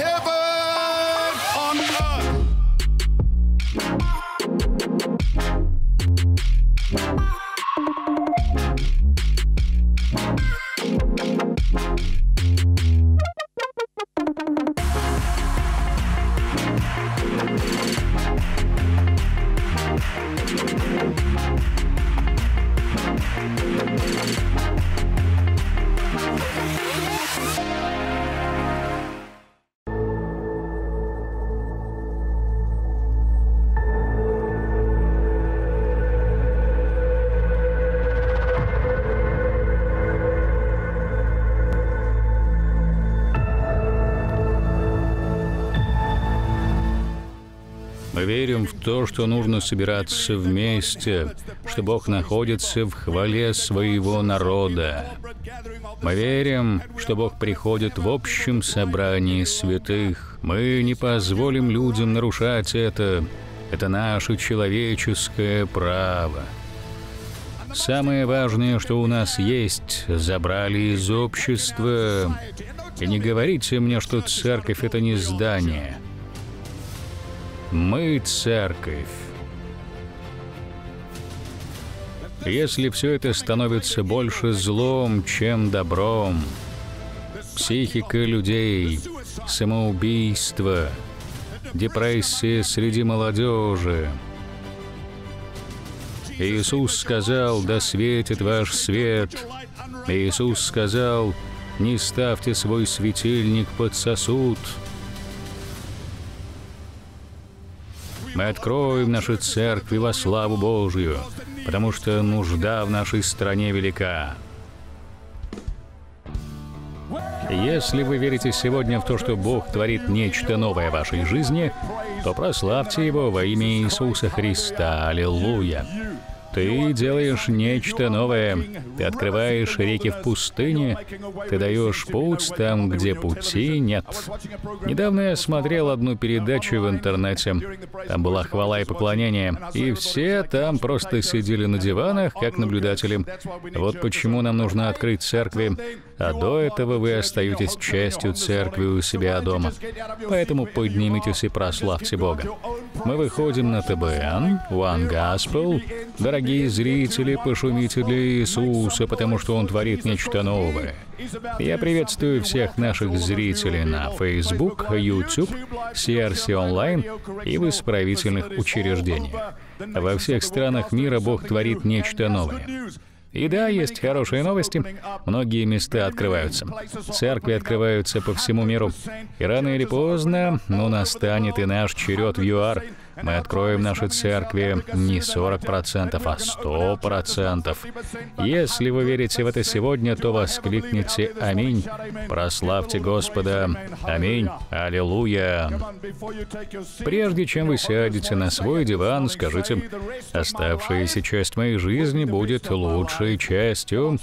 heaven on earth. Верим в то, что нужно собираться вместе, что Бог находится в хвале своего народа. Мы верим, что Бог приходит в общем собрании святых. Мы не позволим людям нарушать это. Это наше человеческое право. Самое важное, что у нас есть, забрали из общества. И не говорите мне, что церковь – это не здание. Мы – церковь. Если все это становится больше злом, чем добром, психика людей, самоубийство, депрессия среди молодежи. Иисус сказал: «Да светит ваш свет». Иисус сказал: «Не ставьте свой светильник под сосуд». Мы откроем наши церкви во славу Божью, потому что нужда в нашей стране велика. Если вы верите сегодня в то, что Бог творит нечто новое в вашей жизни, то прославьте Его во имя Иисуса Христа. Аллилуйя! Ты делаешь нечто новое. Ты открываешь реки в пустыне. Ты даешь путь там, где пути нет. Недавно я смотрел одну передачу в интернете. Там была хвала и поклонение. И все там просто сидели на диванах, как наблюдатели. Вот почему нам нужно открыть церкви. А до этого вы остаетесь частью церкви у себя дома. Поэтому поднимитесь и прославьте Бога. Мы выходим на ТБН, One Gospel. Дорогие зрители, пошумите для Иисуса, потому что Он творит нечто новое. Я приветствую всех наших зрителей на Facebook, YouTube, CRC онлайн и в исправительных учреждениях. Во всех странах мира Бог творит нечто новое. И да, есть хорошие новости. Многие места открываются. Церкви открываются по всему миру. И рано или поздно, но настанет и наш черед в ЮАР. Мы откроем наши церкви не 40%, а 100%. Если вы верите в это сегодня, то воскликните «Аминь». Прославьте Господа. Аминь. Аллилуйя. Прежде чем вы сядете на свой диван, скажите: «Оставшаяся часть моей жизни будет лучшей частью».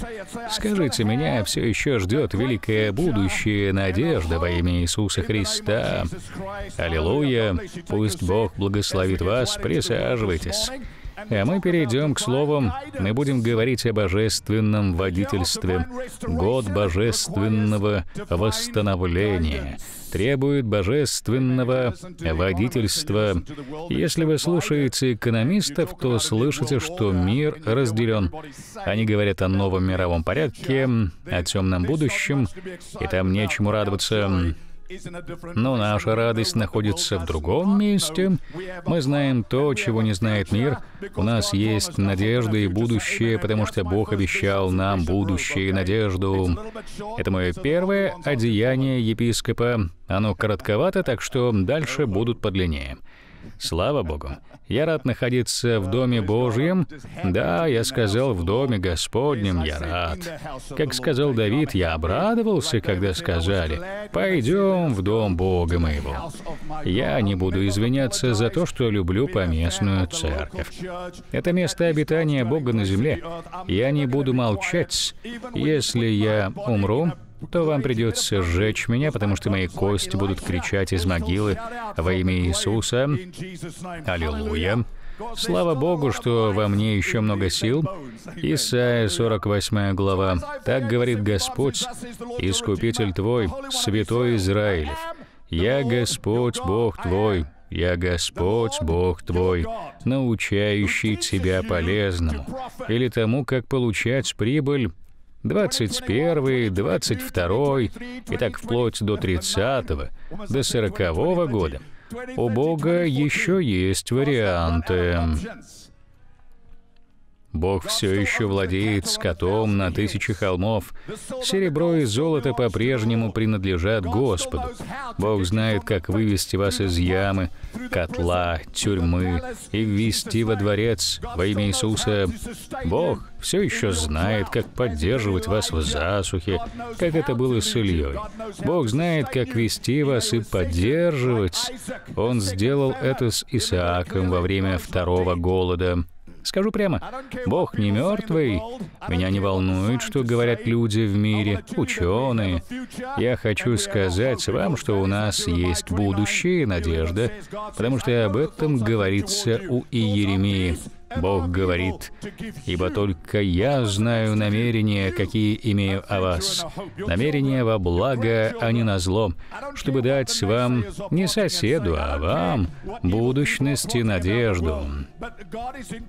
Скажите: «Меня все еще ждет великое будущее, надежда во имя Иисуса Христа». Аллилуйя. Пусть Бог благословит вас, присаживайтесь. А мы перейдем к словам. Мы будем говорить о божественном водительстве. Год божественного восстановления требует божественного водительства. Если вы слушаете экономистов, то слышите, что мир разделен. Они говорят о новом мировом порядке, о темном будущем, и там нечему радоваться. Но наша радость находится в другом месте. Мы знаем то, чего не знает мир. У нас есть надежда и будущее, потому что Бог обещал нам будущее и надежду. Это мое первое одеяние епископа. Оно коротковато, так что дальше будут подлиннее. Слава Богу! Я рад находиться в Доме Божьем. Да, я сказал, в Доме Господнем я рад. Как сказал Давид, я обрадовался, когда сказали: «Пойдем в Дом Бога моего». Я не буду извиняться за то, что люблю поместную церковь. Это место обитания Бога на земле. Я не буду молчать. Если я умру, то вам придется сжечь меня, потому что мои кости будут кричать из могилы во имя Иисуса. Аллилуйя! Слава Богу, что во мне еще много сил. Исайя 48 глава. Так говорит Господь, Искупитель твой, Святой Израилев. «Я Господь Бог твой, я Господь Бог твой, научающий тебя полезному», или тому, как получать прибыль, 21, 22, и так вплоть до 30, до 40 года. У Бога еще есть варианты. Бог все еще владеет скотом на 1000 холмов. Серебро и золото по-прежнему принадлежат Господу. Бог знает, как вывести вас из ямы, котла, тюрьмы и ввести во дворец во имя Иисуса. Бог все еще знает, как поддерживать вас в засухе, как это было с Ильей. Бог знает, как вести вас и поддерживать. Он сделал это с Исааком во время второго голода. Скажу прямо, Бог не мертвый. Меня не волнует, что говорят люди в мире, ученые. Я хочу сказать вам, что у нас есть будущее и надежда, потому что об этом говорится у Иеремии. Бог говорит: «Ибо только я знаю намерения, какие имею о вас, намерения во благо, а не на зло, чтобы дать вам, не соседу, а вам, будущность и надежду».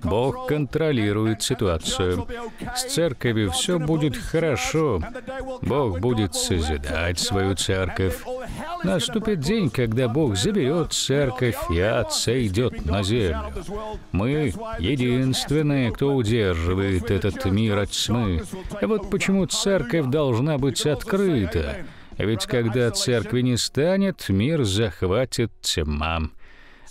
Бог контролирует ситуацию. С церковью все будет хорошо. Бог будет созидать свою церковь. Наступит день, когда Бог заберет церковь и отсойдет на землю. Мы единственные, кто удерживает этот мир от тьмы. Вот почему церковь должна быть открыта. Ведь когда церкви не станет, мир захватит тьма.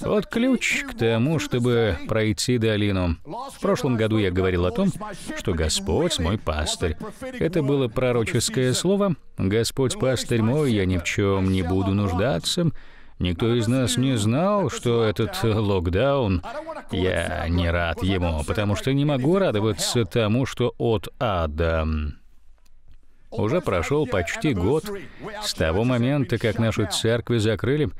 Вот ключ к тому, чтобы пройти долину. В прошлом году я говорил о том, что Господь мой пастырь. Это было пророческое слово. Господь пастырь мой, я ни в чем не буду нуждаться. Никто из нас не знал, что этот локдаун. Я не рад ему, потому что не могу радоваться тому, что от ада. Уже прошел почти год с того момента, как наши церкви закрыли.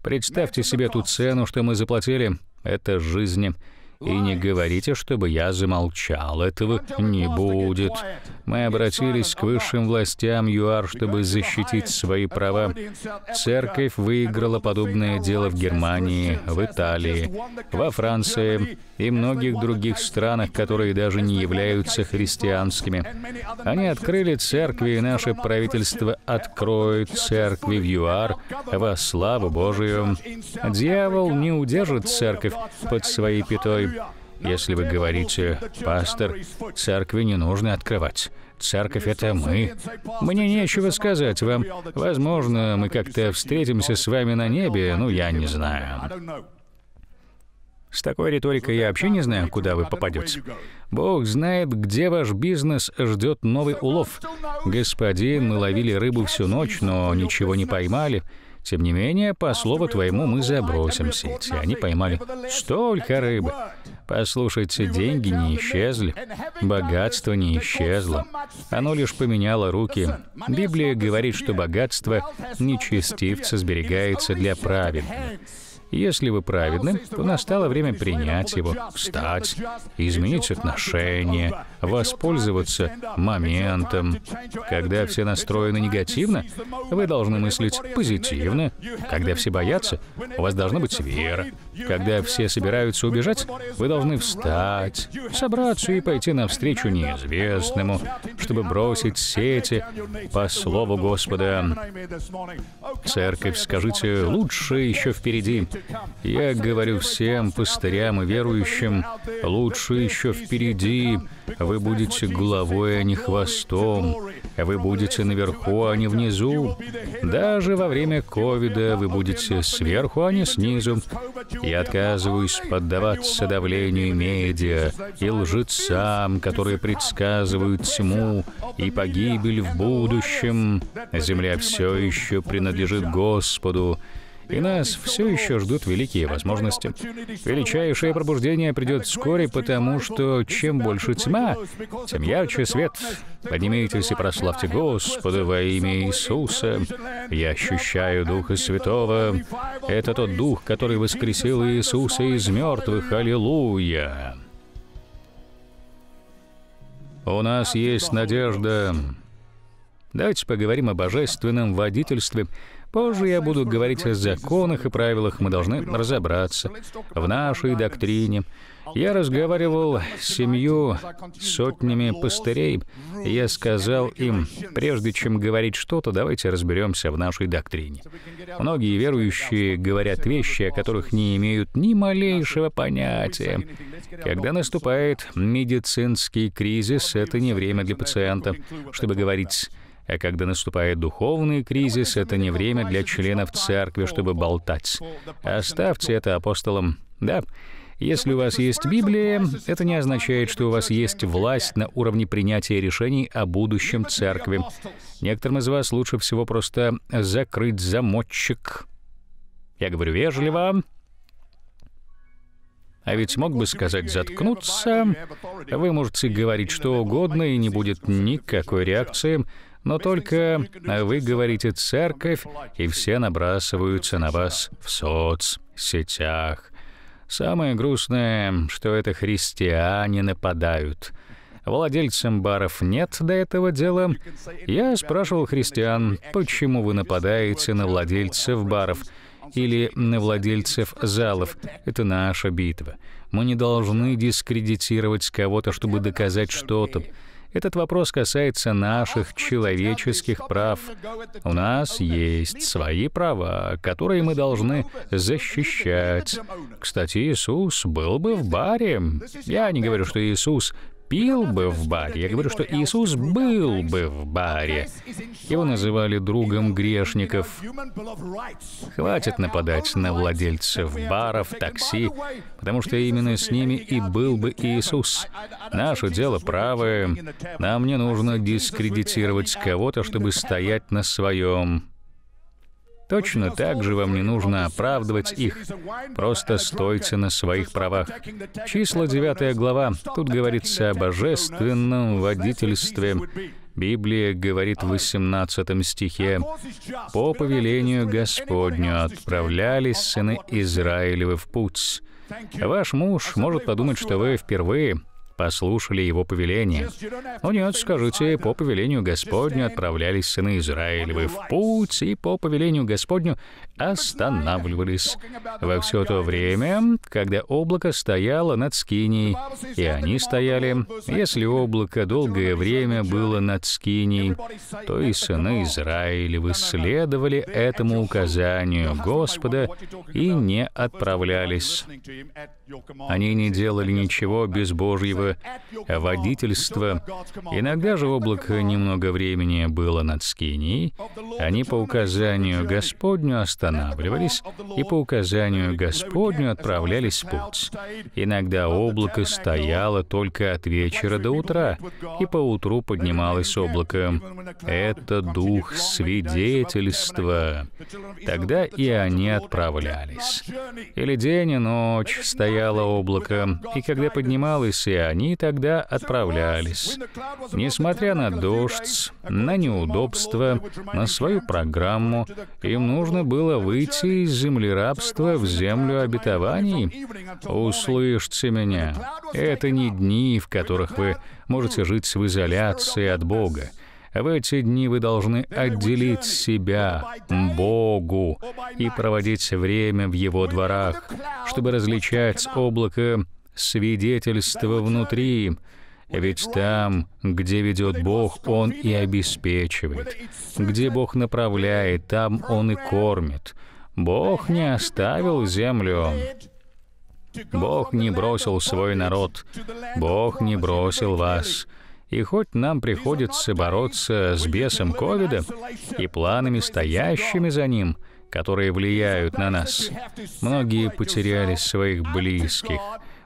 Представьте себе ту цену, что мы заплатили. Это жизнь. И не говорите, чтобы я замолчал. Этого не будет. Мы обратились к высшим властям ЮАР, чтобы защитить свои права. Церковь выиграла подобное дело в Германии, в Италии, во Франции и многих других странах, которые даже не являются христианскими. Они открыли церкви, и наше правительство откроет церкви в ЮАР во славу Божию. Дьявол не удержит церковь под своей пятой. Если вы говорите: «Пастор, церкви не нужно открывать. Церковь — это мы». Мне нечего сказать вам. Возможно, мы как-то встретимся с вами на небе, ну, я не знаю. С такой риторикой я вообще не знаю, куда вы попадете. Бог знает, где ваш бизнес ждет новый улов. «Господин, мы ловили рыбу всю ночь, но ничего не поймали. Тем не менее, по слову твоему, мы забросим сеть». И они поймали столько рыбы. Послушайте, деньги не исчезли, богатство не исчезло. Оно лишь поменяло руки. Библия говорит, что богатство нечестивца сберегается для праведных. Если вы праведны, то настало время принять его, встать, изменить отношения, воспользоваться моментом. Когда все настроены негативно, вы должны мыслить позитивно. Когда все боятся, у вас должна быть вера. Когда все собираются убежать, вы должны встать, собраться и пойти навстречу неизвестному, чтобы бросить сети по слову Господа. Церковь, скажите: «Лучше еще впереди». Я говорю всем пастырям и верующим: лучше еще впереди. Вы будете головой, а не хвостом. Вы будете наверху, а не внизу. Даже во время ковида вы будете сверху, а не снизу. Я отказываюсь поддаваться давлению медиа и лжецам, которые предсказывают тьму и погибель в будущем. Земля все еще принадлежит Господу. И нас все еще ждут великие возможности. Величайшее пробуждение придет вскоре, потому что чем больше тьма, тем ярче свет. Поднимитесь и прославьте Господа во имя Иисуса. Я ощущаю Духа Святого. Это тот Дух, который воскресил Иисуса из мертвых. Аллилуйя! У нас есть надежда. Давайте поговорим о божественном водительстве, Позже я буду говорить о законах и правилах. Мы должны разобраться в нашей доктрине. Я разговаривал с 7 сотнями пастырей. Я сказал им, прежде чем говорить что-то, давайте разберемся в нашей доктрине. Многие верующие говорят вещи, о которых не имеют ни малейшего понятия. Когда наступает медицинский кризис, это не время для пациента, чтобы говорить. А когда наступает духовный кризис, это не время для членов церкви, чтобы болтать. Оставьте это апостолам. Да. Если у вас есть Библия, это не означает, что у вас есть власть на уровне принятия решений о будущем церкви. Некоторым из вас лучше всего просто закрыть замочек. Я говорю вежливо. А ведь мог бы сказать «заткнуться». Вы можете говорить что угодно, и не будет никакой реакции. Но только вы говорите «церковь», и все набрасываются на вас в соцсетях. Самое грустное, что это христиане нападают. Владельцам баров нет до этого дела. Я спрашивал христиан, почему вы нападаете на владельцев баров или на владельцев залов. Это наша битва. Мы не должны дискредитировать кого-то, чтобы доказать что-то. Этот вопрос касается наших человеческих прав. У нас есть свои права, которые мы должны защищать. Кстати, Иисус был бы в баре. Я не говорю, что Иисус пил бы в баре. Я говорю, что Иисус был бы в баре. Его называли другом грешников. Хватит нападать на владельцев баров, такси, потому что именно с ними и был бы Иисус. Наше дело правое. Нам не нужно дискредитировать кого-то, чтобы стоять на своем. Точно так же вам не нужно оправдывать их. Просто стойте на своих правах. Числа 9 глава. Тут говорится о божественном водительстве. Библия говорит в 18 стихе: «По повелению Господню отправлялись сыны Израилевы в путь». Ваш муж может подумать, что вы впервые послушали его повеление. Но нет, скажите, по повелению Господню отправлялись сыны Израилевы в путь, и по повелению Господню останавливались во все то время, когда облако стояло над Скинией, и они стояли. Если облако долгое время было над Скинией, то и сыны Израилевы следовали этому указанию Господа и не отправлялись. Они не делали ничего без Божьего водительства. Иногда же облако немного времени было над Скинией. Они по указанию Господню останавливались и по указанию Господню отправлялись в путь. Иногда облако стояло только от вечера до утра, и поутру поднималось облако. Это дух свидетельства. Тогда и они отправлялись. Или день и ночь стояло облако, и когда поднималось, и они тогда отправлялись. Несмотря на дождь, на неудобства, на свою программу, им нужно было выйти из земли рабства в землю обетований. Услышьте меня, это не дни, в которых вы можете жить в изоляции от Бога. В эти дни вы должны отделить себя Богу и проводить время в Его дворах, чтобы различать облако свидетельство внутри, ведь там, где ведет Бог, Он и обеспечивает. Где Бог направляет, там Он и кормит. Бог не оставил землю. Бог не бросил свой народ. Бог не бросил вас. И хоть нам приходится бороться с бесом ковида и планами, стоящими за ним, которые влияют на нас, многие потеряли своих близких,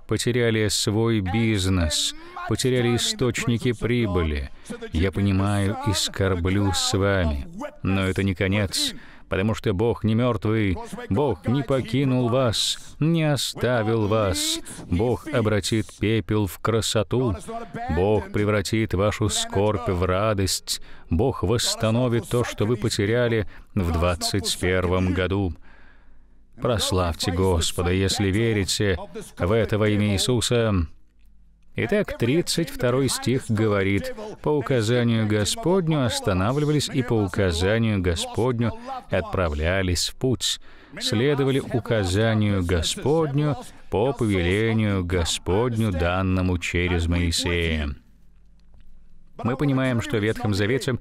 потеряли свой бизнес, потеряли источники прибыли. Я понимаю и скорблю с вами, но это не конец, потому что Бог не мертвый, Бог не покинул вас, не оставил вас. Бог обратит пепел в красоту, Бог превратит вашу скорбь в радость, Бог восстановит то, что вы потеряли в 2021 году. Прославьте Господа, если верите в это во имя Иисуса. Итак, 32 стих говорит: «По указанию Господню останавливались и по указанию Господню отправлялись в путь, следовали указанию Господню по повелению Господню, данному через Моисея». Мы понимаем, что в Ветхом Завете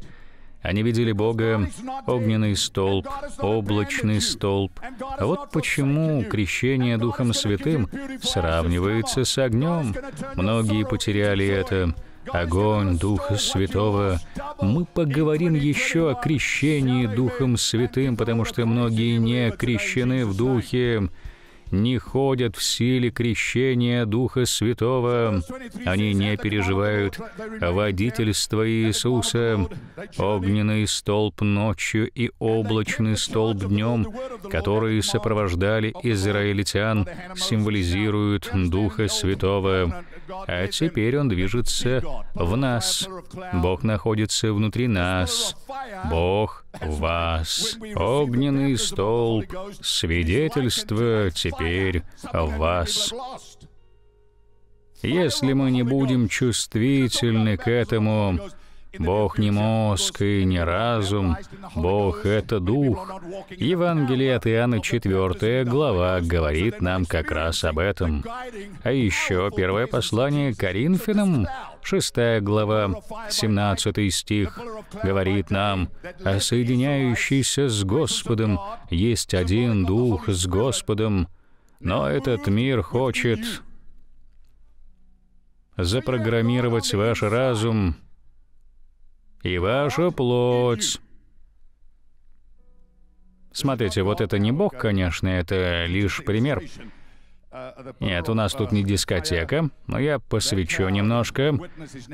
они видели Бога огненный столб, облачный столб. А вот почему крещение Духом Святым сравнивается с огнем. Многие потеряли это. Огонь Духа Святого. Мы поговорим еще о крещении Духом Святым, потому что многие не крещены в Духе, не ходят в силе крещения Духа Святого. Они не переживают водительство Иисуса. Огненный столб ночью и облачный столб днем, которые сопровождали израильтян, символизируют Духа Святого. А теперь Он движется в нас. Бог находится внутри нас. Бог в вас. Огненный столб, свидетельство теперь в вас. Если мы не будем чувствительны к этому, Бог не мозг и не разум, Бог — это Дух. Евангелие от Иоанна 4 глава говорит нам как раз об этом. А еще первое послание к Коринфянам, 6 глава, 17 стих, говорит нам: «А соединяющийся с Господом есть один Дух с Господом, но этот мир хочет запрограммировать ваш разум и ваша плоть». Смотрите, вот это не Бог, конечно, это лишь пример. Нет, у нас тут не дискотека, но я посвечу немножко.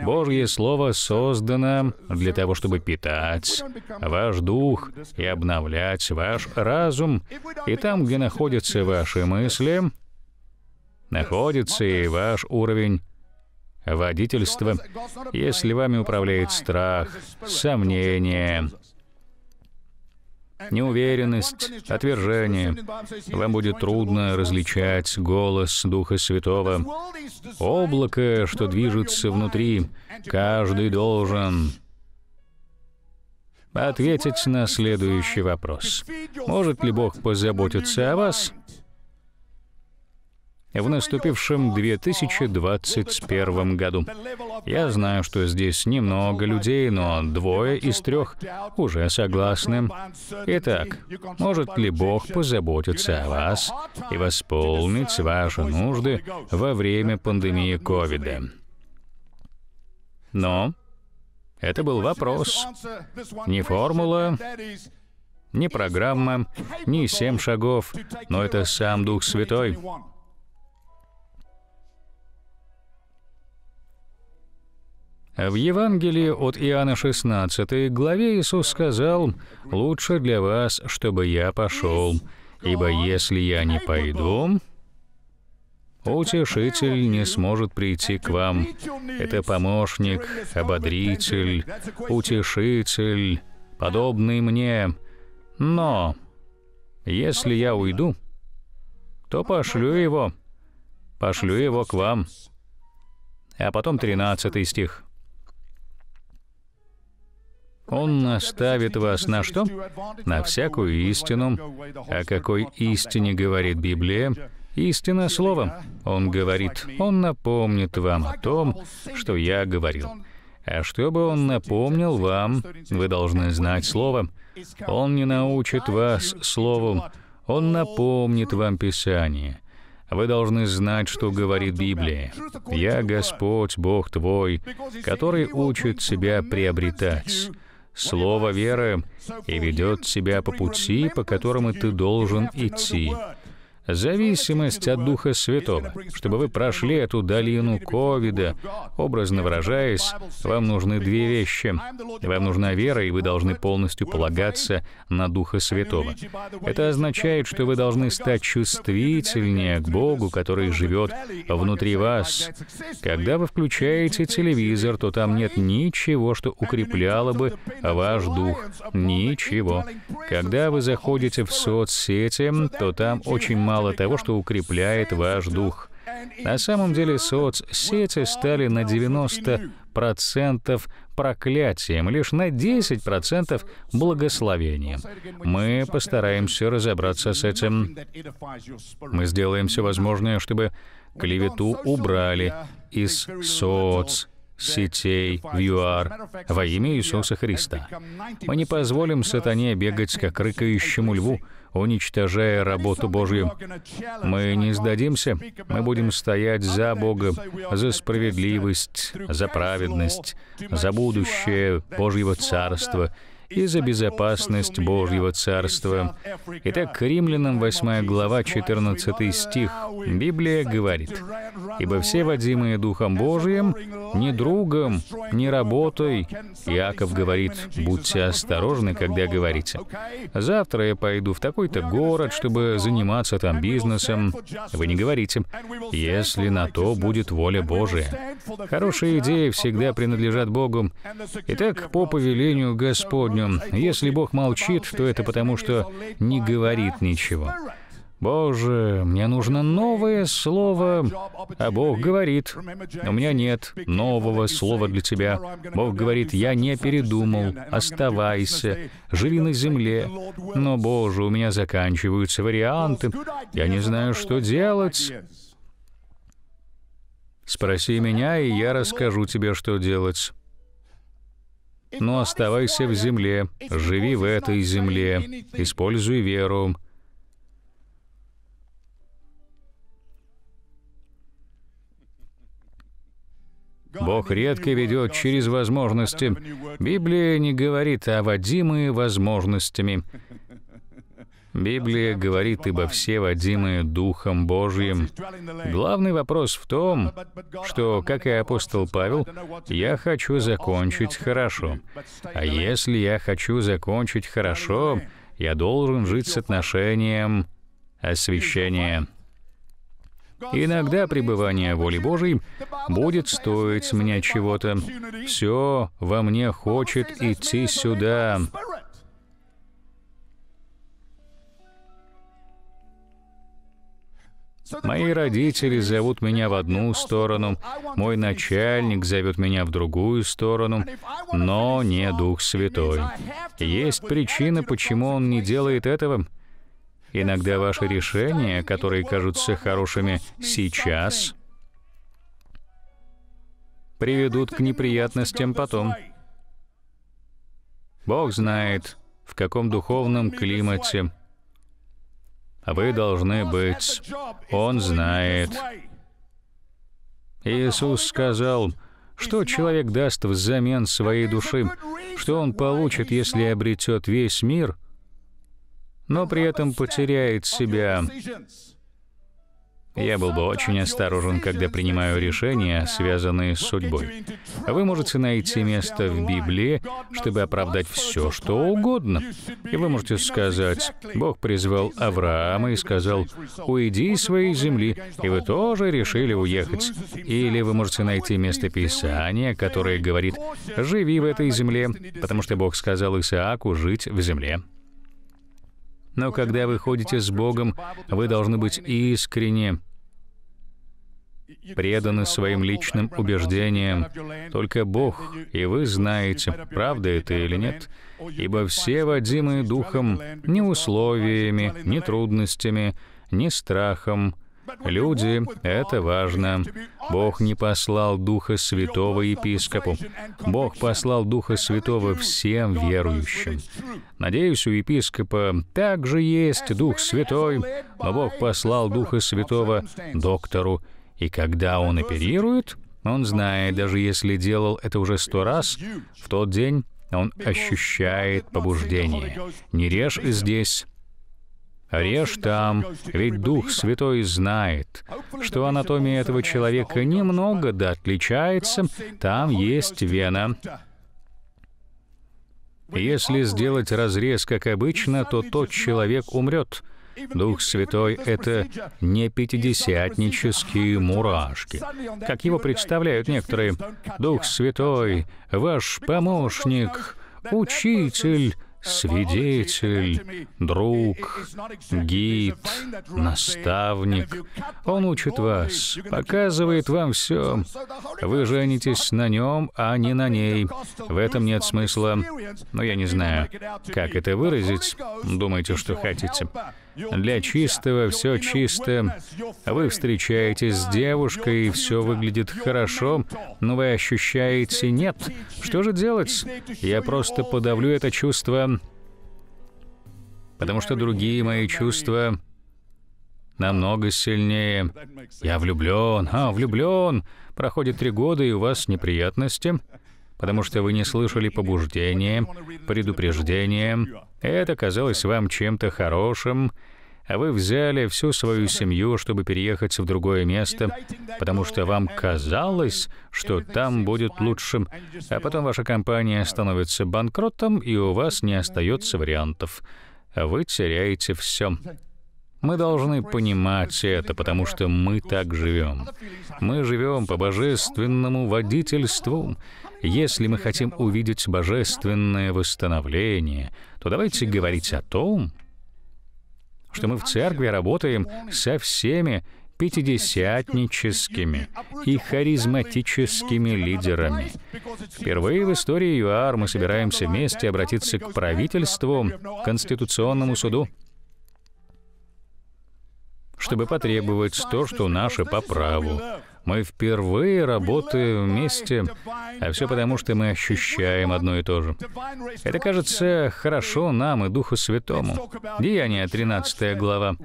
Божье Слово создано для того, чтобы питать ваш дух и обновлять ваш разум. И там, где находятся ваши мысли, находится и ваш уровень водительство, если вами управляет страх, сомнение, неуверенность, отвержение, вам будет трудно различать голос Духа Святого. Облако, что движется внутри, каждый должен ответить на следующий вопрос. Может ли Бог позаботиться о вас в наступившем 2021 году? Я знаю, что здесь немного людей, но 2 из 3 уже согласны. Итак, может ли Бог позаботиться о вас и восполнить ваши нужды во время пандемии ковида? Но это был вопрос, не формула, не программа, не 7 шагов, но это сам Дух Святой. В Евангелии от Иоанна 16 главе Иисус сказал: «Лучше для вас, чтобы я пошел, ибо если я не пойду, утешитель не сможет прийти к вам». Это помощник, ободритель, утешитель, подобный мне. Но если я уйду, то пошлю его к вам. А потом 13 стих. Он наставит вас на что? На всякую истину. О какой истине говорит Библия? Истина Слова. Он говорит, Он напомнит вам о том, что Я говорил. А чтобы Он напомнил вам, вы должны знать Слово. Он не научит вас Слову, Он напомнит вам Писание. Вы должны знать, что говорит Библия. «Я Господь, Бог твой, который учит тебя приобретать слово веры и ведет тебя по пути, по которому ты должен идти». Зависимость от Духа Святого. Чтобы вы прошли эту долину ковида, образно выражаясь, вам нужны 2 вещи. Вам нужна вера, и вы должны полностью полагаться на Духа Святого. Это означает, что вы должны стать чувствительнее к Богу, который живет внутри вас. Когда вы включаете телевизор, то там нет ничего, что укрепляло бы ваш дух. Ничего. Когда вы заходите в соцсети, то там очень мало того, что укрепляет ваш дух. На самом деле соцсети стали на 90% проклятием, лишь на 10% благословением. Мы постараемся разобраться с этим. Мы сделаем все возможное, чтобы клевету убрали из соцсетей в ЮАР во имя Иисуса Христа. Мы не позволим сатане бегать как рыкающему льву, уничтожая работу Божью. Мы не сдадимся, мы будем стоять за Бога, за справедливость, за праведность, за будущее Божьего Царства и за безопасность Божьего Царства. Итак, к Римлянам 8 глава, 14 стих. Библия говорит: «Ибо все, водимые Духом Божиим, ни другом, ни работой». Иаков говорит: «Будьте осторожны, когда говорите. Завтра я пойду в такой-то город, чтобы заниматься там бизнесом». Вы не говорите, если на то будет воля Божия. Хорошие идеи всегда принадлежат Богу. Итак, по повелению Господню, если Бог молчит, то это потому, что не говорит ничего. «Боже, мне нужно новое слово», а Бог говорит: «У меня нет нового слова для тебя». Бог говорит: «Я не передумал, оставайся, живи на земле». Но, Боже, у меня заканчиваются варианты, я не знаю, что делать. Спроси меня, и я расскажу тебе, что делать. Но оставайся в земле, живи в этой земле, используй веру. Бог редко ведет через возможности. Библия не говорит о водимые возможностями. Библия говорит: «Ибо все водимые Духом Божьим». Главный вопрос в том, что, как и апостол Павел, я хочу закончить хорошо. А если я хочу закончить хорошо, я должен жить с отношением освящения. Иногда пребывание воли Божьей будет стоить мне чего-то. Все во мне хочет идти сюда. Мои родители зовут меня в одну сторону, мой начальник зовет меня в другую сторону, но не Дух Святой. Есть причина, почему он не делает этого. Иногда ваши решения, которые кажутся хорошими сейчас, приведут к неприятностям потом. Бог знает, в каком духовном климате вы должны быть. Он знает. Иисус сказал, что человек даст взамен своей души, что он получит, если обретет весь мир, но при этом потеряет себя. Я был бы очень осторожен, когда принимаю решения, связанные с судьбой. Вы можете найти место в Библии, чтобы оправдать все, что угодно. И вы можете сказать: «Бог призвал Авраама и сказал: „Уйди из своей земли“, и вы тоже решили уехать». Или вы можете найти место Писания, которое говорит: «Живи в этой земле», потому что Бог сказал Исааку жить в земле. Но когда вы ходите с Богом, вы должны быть искренни, преданы своим личным убеждениям. Только Бог, и вы знаете, правда это или нет. Ибо все водимые Духом, не условиями, не трудностями, не страхом. Люди, это важно. Бог не послал Духа Святого епископу. Бог послал Духа Святого всем верующим. Надеюсь, у епископа также есть Дух Святой, но Бог послал Духа Святого доктору. И когда он оперирует, он знает, даже если делал это уже 100 раз, в тот день он ощущает побуждение. «Не режь здесь, режь там», ведь Дух Святой знает, что анатомия этого человека немного да отличается, там есть вена. Если сделать разрез, как обычно, то тот человек умрет. Дух Святой — это не пятидесятнические мурашки, как его представляют некоторые. Дух Святой — ваш помощник, учитель, свидетель, друг, гид, наставник. Он учит вас, показывает вам все. Вы женитесь на нем, а не на ней. В этом нет смысла. Но я не знаю, как это выразить. Думайте, что хотите. Для чистого все чисто. Вы встречаетесь с девушкой, и все выглядит хорошо, но вы ощущаете «нет». Что же делать? Я просто подавлю это чувство, потому что другие мои чувства намного сильнее. Я влюблен, влюблен. Проходит 3 года, и у вас неприятности, потому что вы не слышали побуждения, предупреждения. Это казалось вам чем-то хорошим, а вы взяли всю свою семью, чтобы переехать в другое место, потому что вам казалось, что там будет лучшим, а потом ваша компания становится банкротом, и у вас не остается вариантов. Вы теряете все. Мы должны понимать это, потому что мы так живем. Мы живем по божественному водительству. Если мы хотим увидеть божественное восстановление, то давайте говорить о том, что мы в церкви работаем со всеми пятидесятническими и харизматическими лидерами. Впервые в истории ЮАР мы собираемся вместе обратиться к правительству, к Конституционному суду, чтобы потребовать то, что наше по праву. Мы впервые работаем вместе, а все потому, что мы ощущаем одно и то же. Это кажется хорошо нам и Духу Святому. Деяния, 13 глава.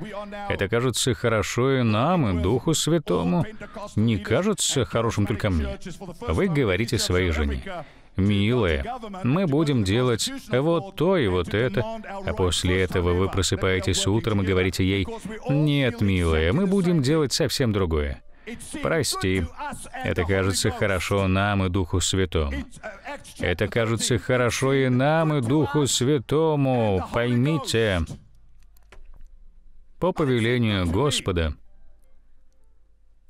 Это кажется хорошо и нам, и Духу Святому. Не кажется хорошим только мне. Вы говорите своей жене: «Милая, мы будем делать вот то и вот это», а после этого вы просыпаетесь утром и говорите ей: «Нет, милая, мы будем делать совсем другое». Прости. Это кажется хорошо нам и Духу Святому. Это кажется хорошо и нам, и Духу Святому. Поймите, по повелению Господа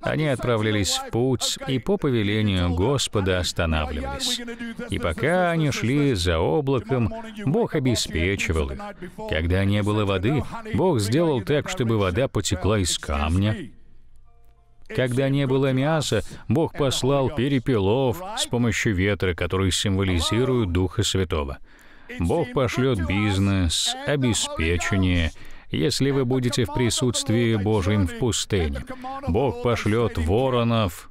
они отправлялись в путь и по повелению Господа останавливались. И пока они шли за облаком, Бог обеспечивал их. Когда не было воды, Бог сделал так, чтобы вода потекла из камня. Когда не было мяса, Бог послал перепелов с помощью ветра, которые символизируют Духа Святого. Бог пошлет бизнес, обеспечение, если вы будете в присутствии Божьем в пустыне. Бог пошлет воронов.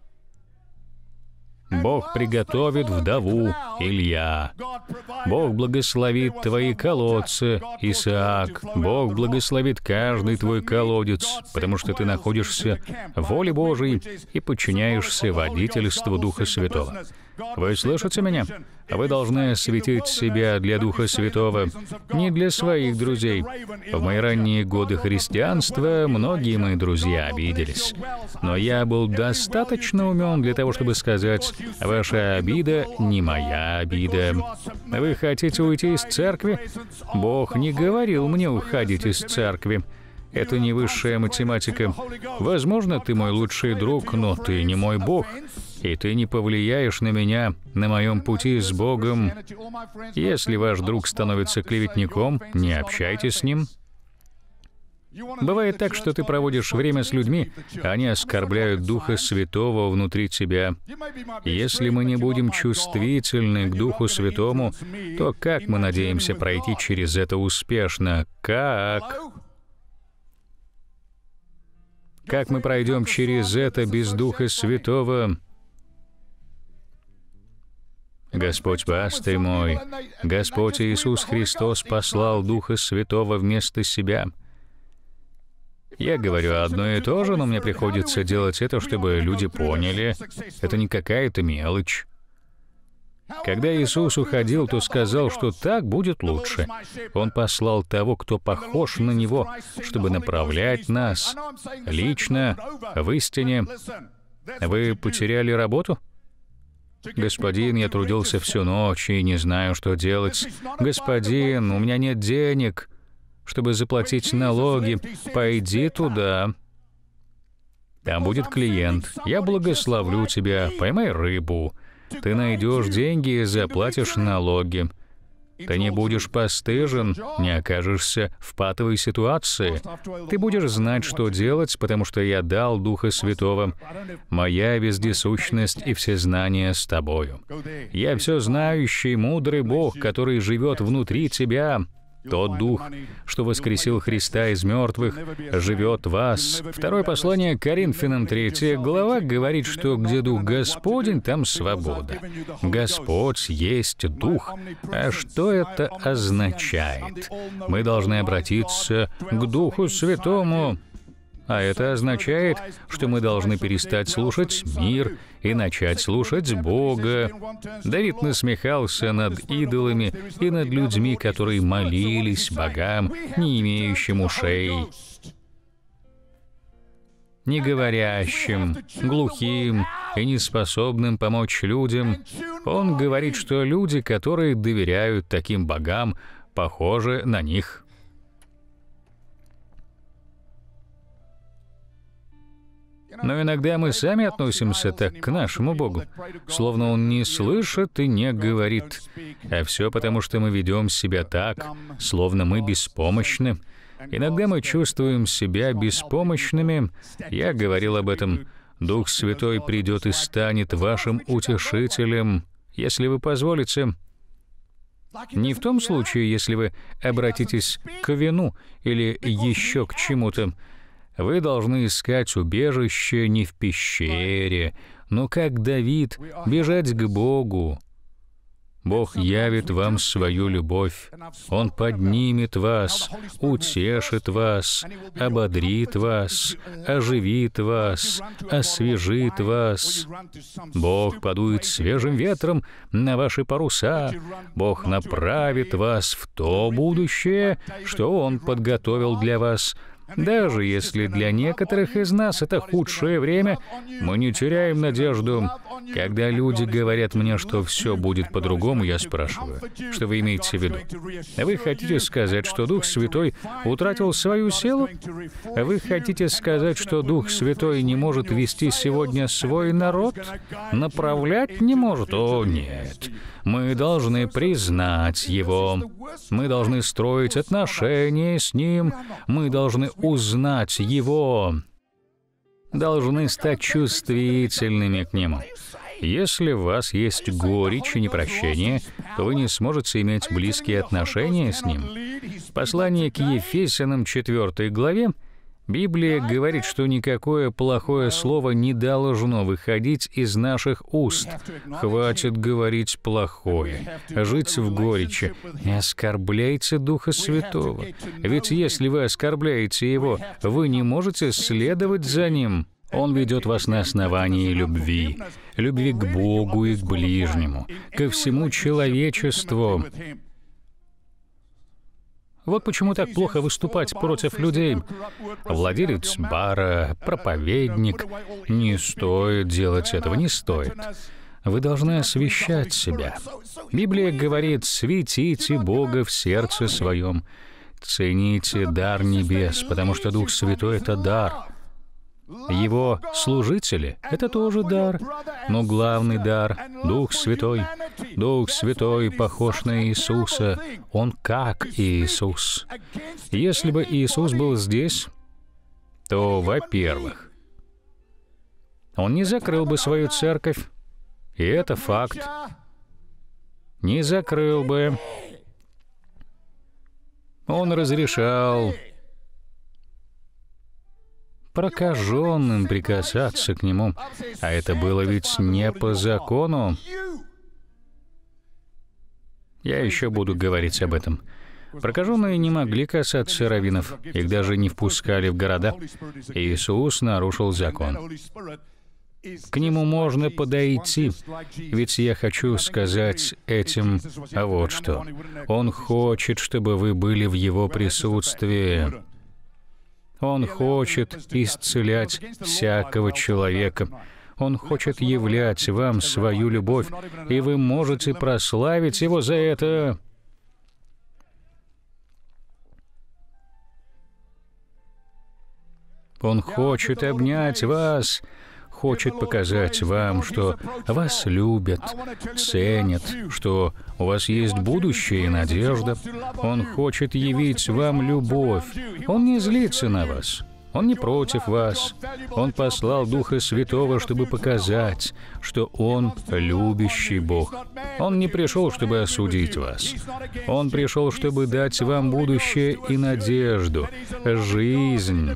Бог приготовит вдову, Илья. Бог благословит твои колодцы, Исаак. Бог благословит каждый твой колодец, потому что ты находишься в воле Божьей и подчиняешься водительству Духа Святого. Вы слышите меня? Вы должны осветить себя для Духа Святого, не для своих друзей. В мои ранние годы христианства многие мои друзья обиделись. Но я был достаточно умен для того, чтобы сказать: «Ваша обида не моя обида». Вы хотите уйти из церкви? Бог не говорил мне уходить из церкви. Это не высшая математика. Возможно, ты мой лучший друг, но ты не мой Бог. И ты не повлияешь на меня, на моем пути с Богом. Если ваш друг становится клеветником, не общайтесь с ним. Бывает так, что ты проводишь время с людьми, а они оскорбляют Духа Святого внутри тебя. Если мы не будем чувствительны к Духу Святому, то как мы надеемся пройти через это успешно? Как? Как мы пройдем через это без Духа Святого? Господь пастырь мой, Господь Иисус Христос послал Духа Святого вместо себя. Я говорю одно и то же, но мне приходится делать это, чтобы люди поняли. Это не какая-то мелочь. Когда Иисус уходил, то сказал, что так будет лучше. Он послал того, кто похож на Него, чтобы направлять нас лично, в истине. Вы потеряли работу? Господин, я трудился всю ночь и не знаю, что делать. Господин, у меня нет денег, чтобы заплатить налоги. Пойди туда. Там будет клиент. Я благословлю тебя. Поймай рыбу. Ты найдешь деньги и заплатишь налоги. Ты не будешь постыжен, не окажешься в патовой ситуации. Ты будешь знать, что делать, потому что я дал Духа Святого. Моя вездесущность и всезнание с тобою. Я всезнающий, мудрый Бог, который живет внутри тебя. Тот Дух, что воскресил Христа из мертвых, живет в вас. Второе послание Коринфянам, 3 глава, говорит, что где Дух Господень, там свобода. Господь есть Дух. А что это означает? Мы должны обратиться к Духу Святому. А это означает, что мы должны перестать слушать мир и начать слушать Бога. Давид насмехался над идолами и над людьми, которые молились богам, не имеющим ушей, не говорящим, глухим и неспособным помочь людям. Он говорит, что люди, которые доверяют таким богам, похожи на них. Но иногда мы сами относимся так к нашему Богу, словно Он не слышит и не говорит. А все потому, что мы ведем себя так, словно мы беспомощны. Иногда мы чувствуем себя беспомощными. Я говорил об этом. Дух Святой придет и станет вашим утешителем, если вы позволите. Не в том случае, если вы обратитесь к вину или еще к чему-то. Вы должны искать убежище не в пещере, но, как Давид, бежать к Богу. Бог явит вам свою любовь. Он поднимет вас, утешит вас, ободрит вас, оживит вас, освежит вас. Бог подует свежим ветром на ваши паруса. Бог направит вас в то будущее, что Он подготовил для вас. Даже если для некоторых из нас это худшее время, мы не теряем надежду. Когда люди говорят мне, что все будет по-другому, я спрашиваю, что вы имеете в виду? Вы хотите сказать, что Дух Святой утратил свою силу? Вы хотите сказать, что Дух Святой не может вести сегодня свой народ? Направлять не может? О, нет. Мы должны признать Его. Мы должны строить отношения с Ним. Мы должны узнать Его. Должны стать чувствительными к Нему. Если у вас есть горечь и непрощение, то вы не сможете иметь близкие отношения с Ним. В послании к Ефесянам, 4 главе, Библия говорит, что никакое плохое слово не должно выходить из наших уст. Хватит говорить плохое, жить в горечи. Не оскорбляйте Духа Святого. Ведь если вы оскорбляете Его, вы не можете следовать за Ним. Он ведет вас на основании любви. Любви к Богу и к ближнему, ко всему человечеству. Вот почему так плохо выступать против людей. Владелец бара, проповедник. Не стоит делать этого, не стоит. Вы должны освещать себя. Библия говорит: «Светите Бога в сердце своем». Цените дар небес, потому что Дух Святой — это дар. Его служители — это тоже дар, но главный дар — Дух Святой. Дух Святой похож на Иисуса. Он как Иисус. Если бы Иисус был здесь, то, во-первых, Он не закрыл бы свою церковь, и это факт. Не закрыл бы. Он разрешал прокаженным прикасаться к Нему. А это было ведь не по закону. Я еще буду говорить об этом. Прокаженные не могли касаться раввинов. Их даже не впускали в города. Иисус нарушил закон. К Нему можно подойти. Ведь я хочу сказать этим вот что. Он хочет, чтобы вы были в Его присутствии. Он хочет исцелять всякого человека. Он хочет являть вам свою любовь, и вы можете прославить Его за это. Он хочет обнять вас, хочет показать вам, что вас любят, ценят, что у вас есть будущее и надежда. Он хочет явить вам любовь. Он не злится на вас. Он не против вас. Он послал Духа Святого, чтобы показать, что Он любящий Бог. Он не пришел, чтобы осудить вас. Он пришел, чтобы дать вам будущее и надежду, жизнь.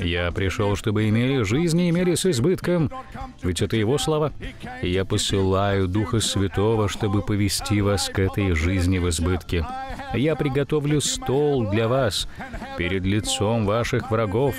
Я пришел, чтобы имели жизнь и имели с избытком. Ведь это Его слова. И я посылаю Духа Святого, чтобы повести вас к этой жизни в избытке. Я приготовлю стол для вас перед лицом ваших врагов.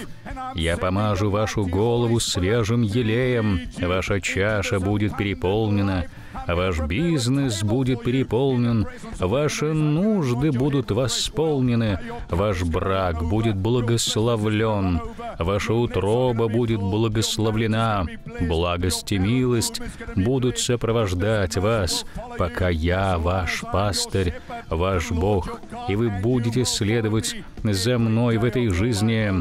Я помажу вашу голову свежим елеем. Ваша чаша будет переполнена. Ваш бизнес будет переполнен. Ваши нужды будут восполнены. Ваш брак будет благословлен. Ваша утроба будет благословлена. Благость и милость будут сопровождать вас, пока я, ваш пастырь, ваш Бог, и вы будете следовать за мной в этой жизни.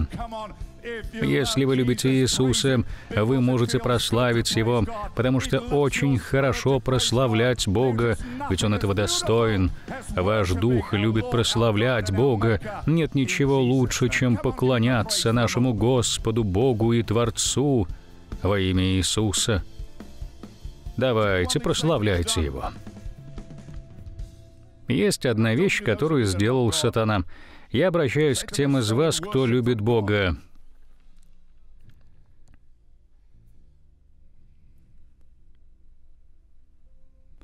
Если вы любите Иисуса, вы можете прославить Его, потому что очень хорошо прославлять Бога, ведь Он этого достоин. Ваш дух любит прославлять Бога. Нет ничего лучше, чем поклоняться нашему Господу, Богу и Творцу во имя Иисуса. Давайте, прославляйте Его. Есть одна вещь, которую сделал сатана. Я обращаюсь к тем из вас, кто любит Бога.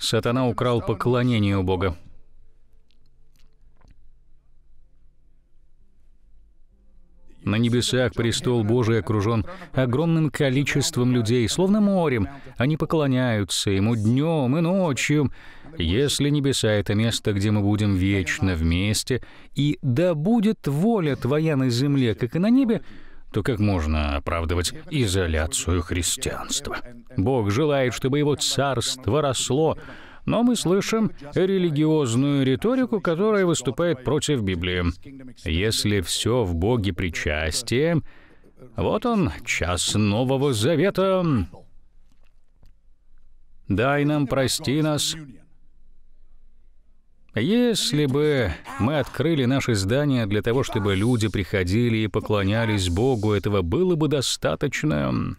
Сатана украл поклонение у Бога. На небесах престол Божий окружен огромным количеством людей, словно морем. Они поклоняются Ему днем и ночью. Если небеса — это место, где мы будем вечно вместе, и да будет воля Твоя на земле, как и на небе, то как можно оправдывать изоляцию христианства? Бог желает, чтобы Его царство росло, но мы слышим религиозную риторику, которая выступает против Библии. Если все в Боге причастие, вот он, час Нового Завета. «Дай нам, прости нас». Если бы мы открыли наши здания для того, чтобы люди приходили и поклонялись Богу, этого было бы достаточно.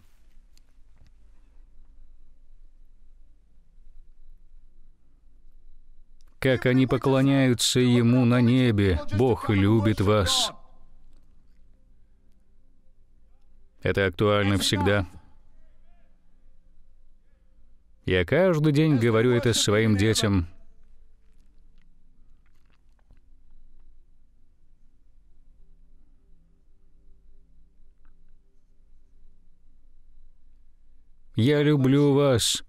Как они поклоняются Ему на небе, Бог любит вас. Это актуально всегда. Я каждый день говорю это своим детям. «Я люблю вас».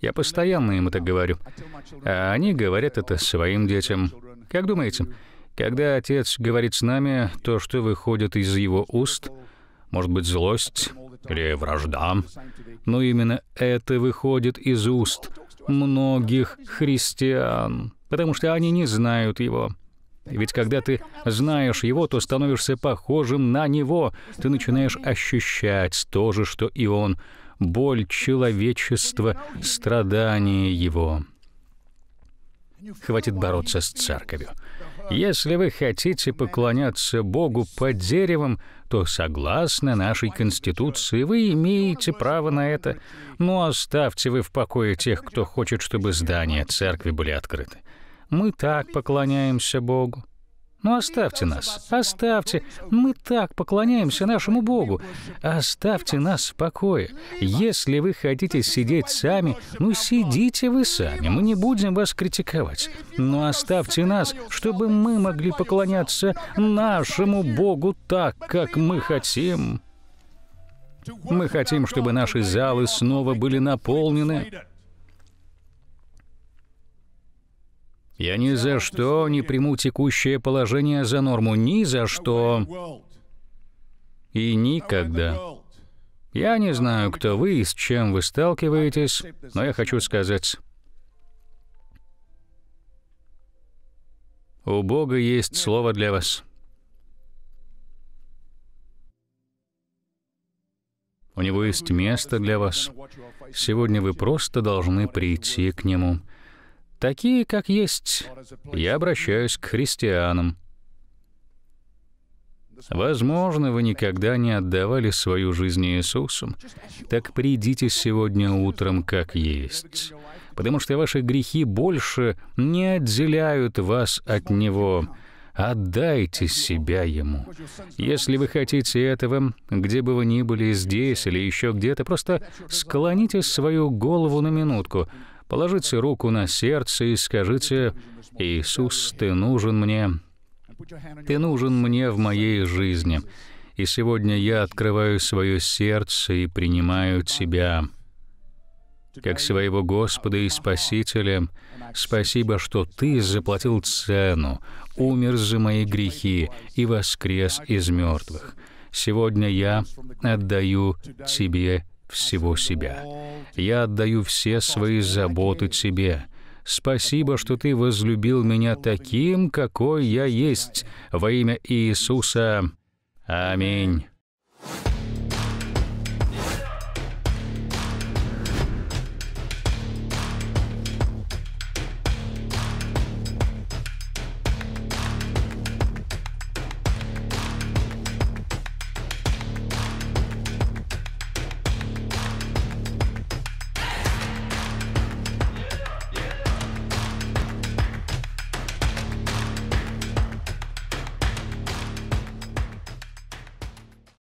Я постоянно им это говорю. А они говорят это своим детям. Как думаете, когда отец говорит с нами, то, что выходит из его уст, может быть, злость или вражда, но именно это выходит из уст многих христиан, потому что они не знают его. Ведь когда ты знаешь Его, то становишься похожим на Него. Ты начинаешь ощущать то же, что и Он. Боль человечества, страдания Его. Хватит бороться с церковью. Если вы хотите поклоняться Богу под деревом, то, согласно нашей Конституции, вы имеете право на это. Но оставьте вы в покое тех, кто хочет, чтобы здания церкви были открыты. Мы так поклоняемся Богу. Ну, оставьте нас, оставьте. Мы так поклоняемся нашему Богу. Оставьте нас в покое. Если вы хотите сидеть сами, ну, сидите вы сами. Мы не будем вас критиковать. Но оставьте нас, чтобы мы могли поклоняться нашему Богу так, как мы хотим. Мы хотим, чтобы наши залы снова были наполнены. Я ни за что не приму текущее положение за норму, ни за что и никогда. Я не знаю, кто вы и с чем вы сталкиваетесь, но я хочу сказать, у Бога есть слово для вас. У Него есть место для вас. Сегодня вы просто должны прийти к Нему. Такие, как есть. Я обращаюсь к христианам. Возможно, вы никогда не отдавали свою жизнь Иисусу. Так придите сегодня утром, как есть. Потому что ваши грехи больше не отделяют вас от Него. Отдайте себя Ему. Если вы хотите этого, где бы вы ни были, здесь или еще где-то, просто склоните свою голову на минутку, положите руку на сердце и скажите: «Иисус, Ты нужен мне. Ты нужен мне в моей жизни. И сегодня я открываю свое сердце и принимаю Тебя как своего Господа и Спасителя. Спасибо, что Ты заплатил цену, умер за мои грехи и воскрес из мертвых. Сегодня я отдаю Тебе всего себя. Я отдаю все свои заботы Тебе. Спасибо, что Ты возлюбил меня таким, какой я есть, во имя Иисуса. Аминь».